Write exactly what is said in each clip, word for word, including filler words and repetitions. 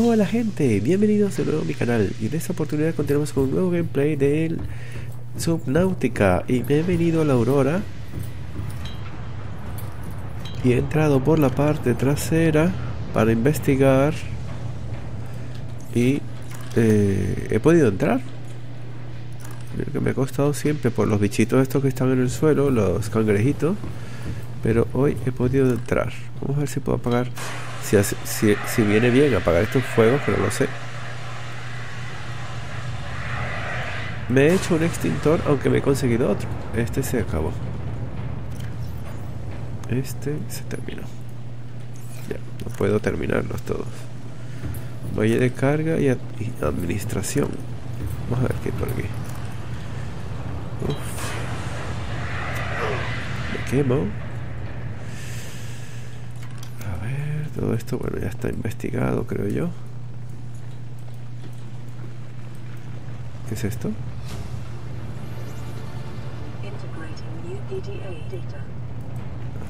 Hola gente, bienvenidos de nuevo a mi canal. Y en esta oportunidad continuamos con un nuevo gameplay del Subnautica. Y me he venido a la Aurora y he entrado por la parte trasera para investigar. Y eh, he podido entrar. Creo que me ha costado siempre por los bichitos estos que están en el suelo, los cangrejitos, pero hoy he podido entrar. Vamos a ver si puedo apagar, si, hace, si, si viene bien apagar estos fuegos, pero no lo sé. Me he hecho un extintor, aunque me he conseguido otro. Este se acabó. Este se terminó. Ya, no puedo terminarlos todos. Valle de carga y, ad y administración. Vamos a ver qué hay por aquí. Uf. Me quemo. Todo esto, bueno, ya está investigado, creo yo. ¿Qué es esto? A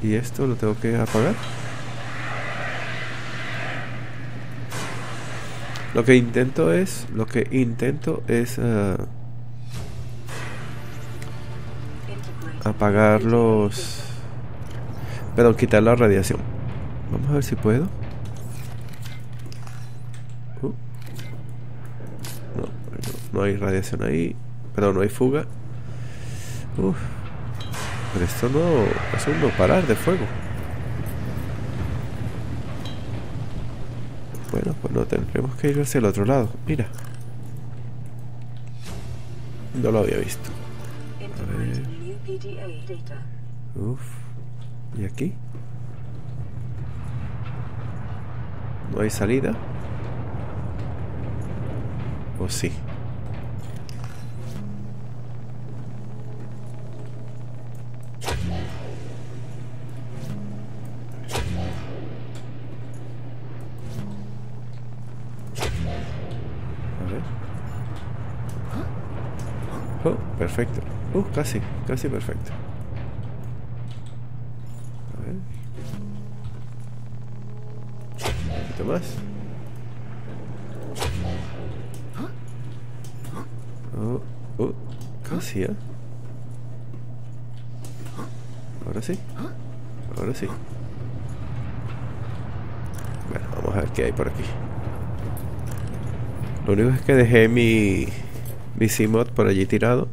ver. ¿Y esto lo tengo que apagar? Lo que intento es... Lo que intento es... Uh, apagar los... Perdón, quitar la radiación. Vamos a ver si puedo. Uh. No, no, no hay radiación ahí. Perdón, no hay fuga. Uf. Pero esto no... Es un no parar de fuego. Bueno, pues no tendremos que ir hacia el otro lado. Mira. No lo había visto. A ver. Uf. ¿Y aquí? ¿No hay salida? ¿O sí? A ver. Oh, perfecto. Uh, casi, casi perfecto. Un poquito más. Oh, oh, casi, ¿eh? Ahora sí. Ahora sí. Bueno, vamos a ver qué hay por aquí. Lo único es que dejé mi... Mi C mod por allí tirado.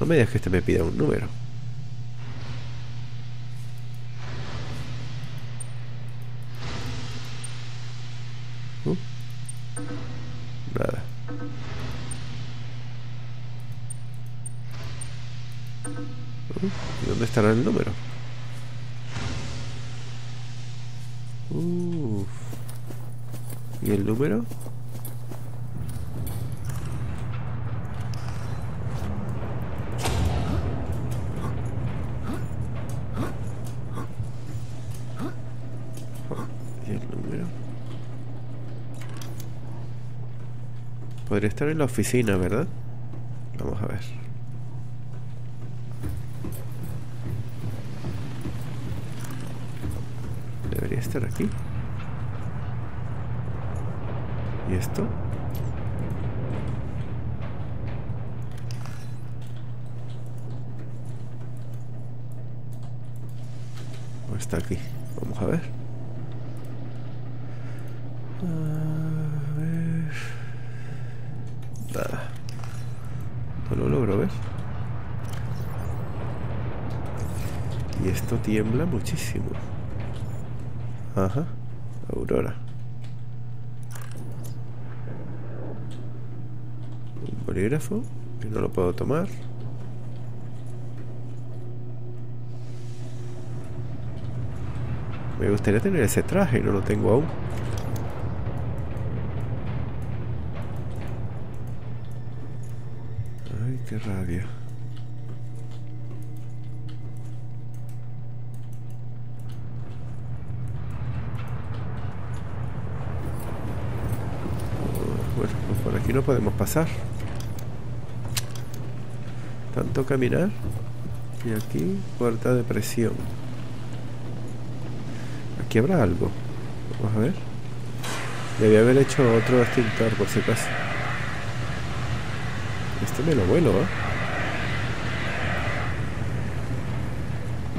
No me digas que este me pida un número. Nada. ¿Y dónde estará el número? Uf. ¿Y el número? Podría estar en la oficina, ¿verdad? Vamos a ver. Debería estar aquí. ¿Y esto? ¿O está aquí? Vamos a ver. A ver... Nada. No lo logro ver. Y esto tiembla muchísimo. Ajá. Aurora. Un bolígrafo que no lo puedo tomar. Me gustaría tener ese traje, no lo tengo aún. Qué rabia. Bueno, pues por aquí no podemos pasar. Tanto caminar. Y aquí, puerta de presión. Aquí habrá algo. Vamos a ver. Debía haber hecho otro extintor por si acaso. Este me lo vuelo, ¿eh?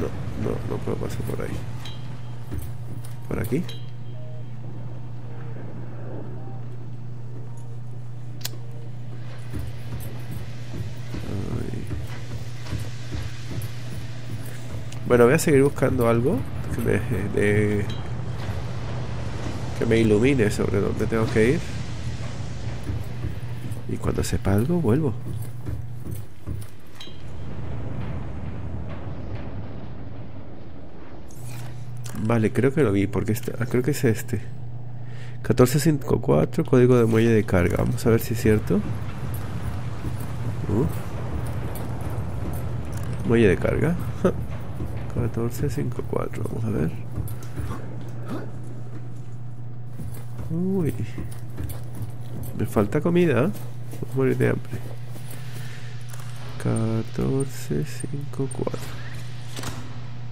No, no, no puedo pasar por ahí. ¿Por aquí? Bueno, voy a seguir buscando algo que me, de, que me ilumine sobre dónde tengo que ir. Y cuando sepa algo, vuelvo. Vale, creo que lo vi, porque está, ah, creo que es este. catorce cincuenta y cuatro, código de muelle de carga. Vamos a ver si es cierto. Uh. Muelle de carga. catorce cincuenta y cuatro, vamos a ver. Uy. Me falta comida. Voy a morir de hambre. catorce cincuenta y cuatro.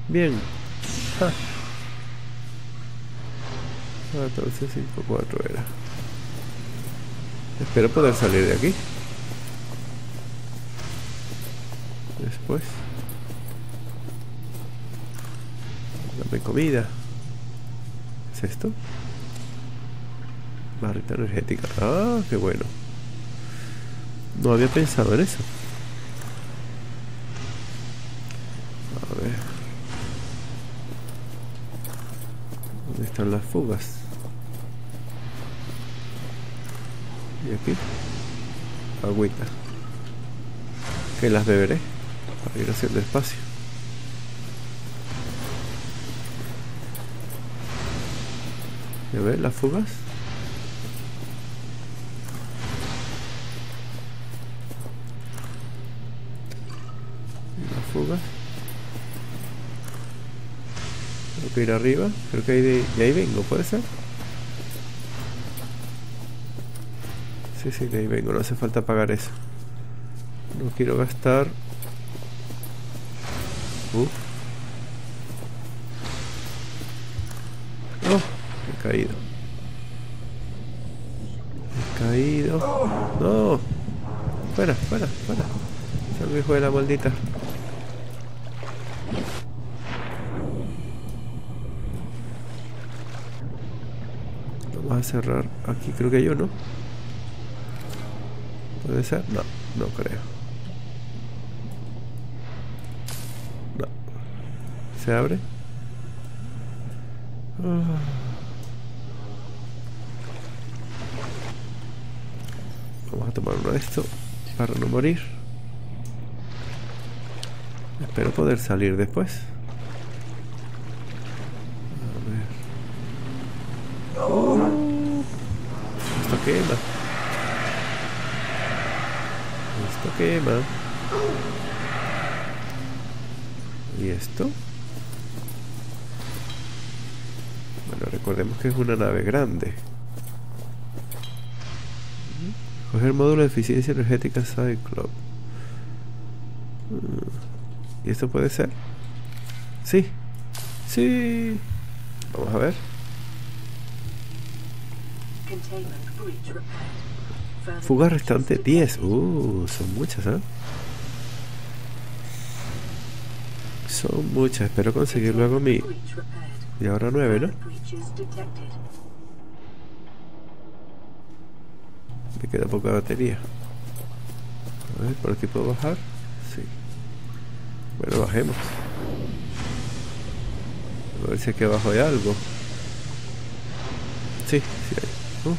Bien. Ja. catorce cincuenta y cuatro era. Espero poder salir de aquí después. Dame comida. ¿Qué es esto? Barrita energética. Ah, qué bueno. No había pensado en eso. A ver. ¿Dónde están las fugas? Y aquí. Agüita. Que las beberé para ir haciendo espacio. A ver, las fugas. Las fugas. Tengo que ir arriba. Creo que hay de... Y ahí vengo, ¿puede ser? Sí, sí, de ahí vengo. No hace falta pagar eso. No quiero gastar... Uh. He caído. He caído. No. Fuera, fuera, fuera. Salve, hijo de la maldita. Vamos a cerrar. Aquí creo que yo, ¿no? ¿Puede ser? No, no creo. No. ¿Se abre? Oh. Vamos a tomar uno de esto para no morir. Espero poder salir después. A ver. Oh, esto quema. Esto quema. ¿Y esto? Bueno, recordemos que es una nave grande. Coger módulo de eficiencia energética Side Club. ¿Y esto puede ser? Sí. Sí. Vamos a ver. Fuga restante diez. Uh, son muchas, ¿eh? Son muchas. Espero conseguir luego mi... Y ahora nueve, ¿no? Me queda poca batería. A ver, ¿por aquí puedo bajar? Sí. Bueno, bajemos. A ver si aquí abajo hay algo. Sí, sí hay. Uh.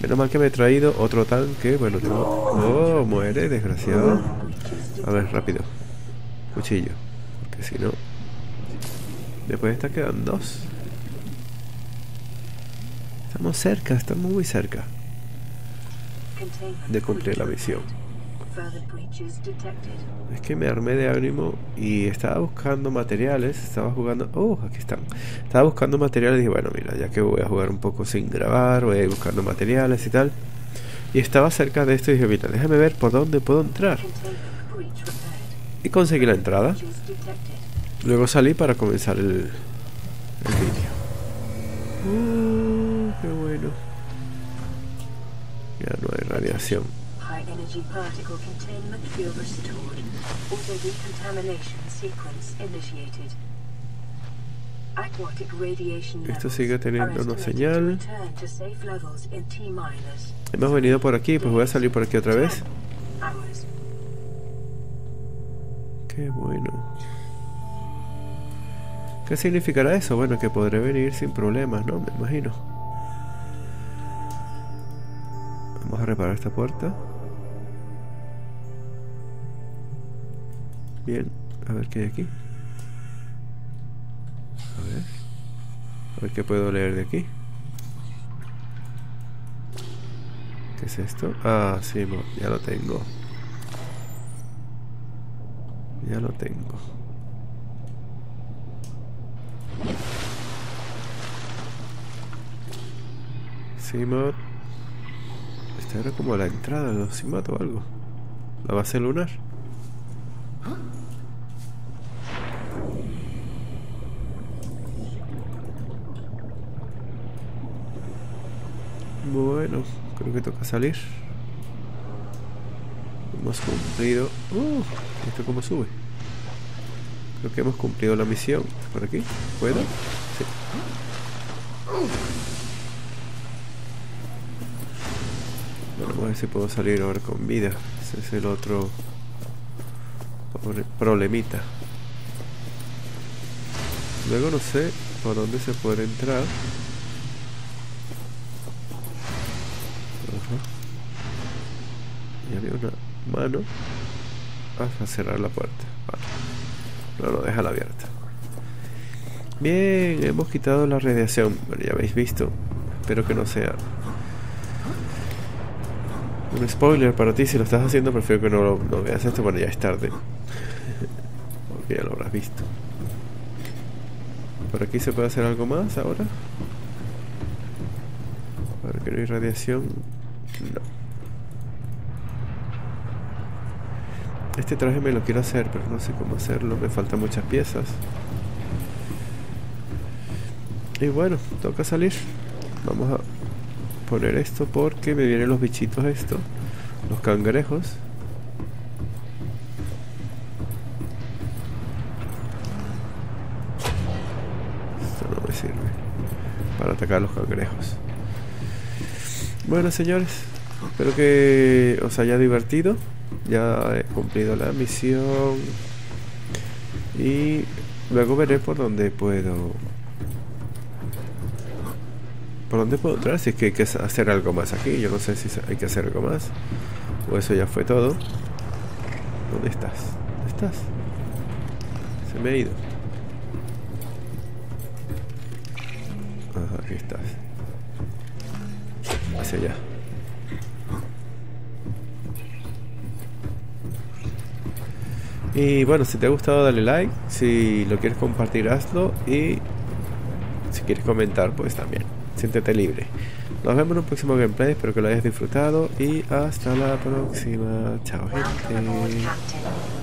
Menos mal que me he traído otro tanque. Bueno, no. Oh, muere, desgraciado. A ver, rápido. Cuchillo. Porque si no... Después está quedando dos. Estamos cerca, estamos muy cerca de cumplir la misión. Es que me armé de ánimo y estaba buscando materiales. Estaba jugando... Oh, aquí están. Estaba buscando materiales y dije, bueno, mira, ya que voy a jugar un poco sin grabar, voy a ir buscando materiales y tal. Y estaba cerca de esto y dije, mira, déjame ver por dónde puedo entrar. y conseguí la entrada. Luego salí para comenzar el, el vídeo. Uh, qué bueno. Ya no hay radiación. Esto sigue teniendo una señal. Hemos venido por aquí, pues voy a salir por aquí otra vez. Qué bueno. ¿Qué significará eso? Bueno, que podré venir sin problemas, ¿no? Me imagino. Vamos a reparar esta puerta. Bien, a ver qué hay aquí. A ver. A ver qué puedo leer de aquí. ¿Qué es esto? Ah, sí, ya lo tengo. Ya lo tengo. Seamount. Esta era como la entrada de los Seamount o algo. La base lunar. Bueno, creo que toca salir. Hemos cumplido. Uh, ¿esto cómo sube? Creo que hemos cumplido la misión. ¿Por aquí? ¿Puedo? Sí. Bueno, vamos a ver si puedo salir ahora con vida. Ese es el otro problemita. Luego no sé por dónde se puede entrar. Y había una mano hasta cerrar la puerta. Vale. No, no, déjala abierta. Bien, hemos quitado la radiación. Bueno, ya habéis visto. Espero que no sea un spoiler para ti. Si lo estás haciendo, prefiero que no, no veas esto. Bueno, ya es tarde. Porque ya lo habrás visto. ¿Por aquí se puede hacer algo más ahora? Para que no hay radiación. No. Este traje me lo quiero hacer, pero no sé cómo hacerlo. Me faltan muchas piezas. Y bueno, toca salir. Vamos a poner esto porque me vienen los bichitos estos. Los cangrejos. Esto no me sirve para atacar a los cangrejos. Bueno, señores. Espero que os haya divertido. Ya he cumplido la misión y luego veré por dónde puedo por dónde puedo entrar, si es que hay que hacer algo más aquí. Yo no sé si hay que hacer algo más o eso ya fue todo. ¿Dónde estás? ¿Dónde estás? Se me ha ido. Ajá, aquí estás. Hacia allá. Y bueno, si te ha gustado dale like, si lo quieres compartir hazlo y si quieres comentar pues también, siéntete libre. Nos vemos en un próximo gameplay, espero que lo hayas disfrutado y hasta la próxima. Chao gente.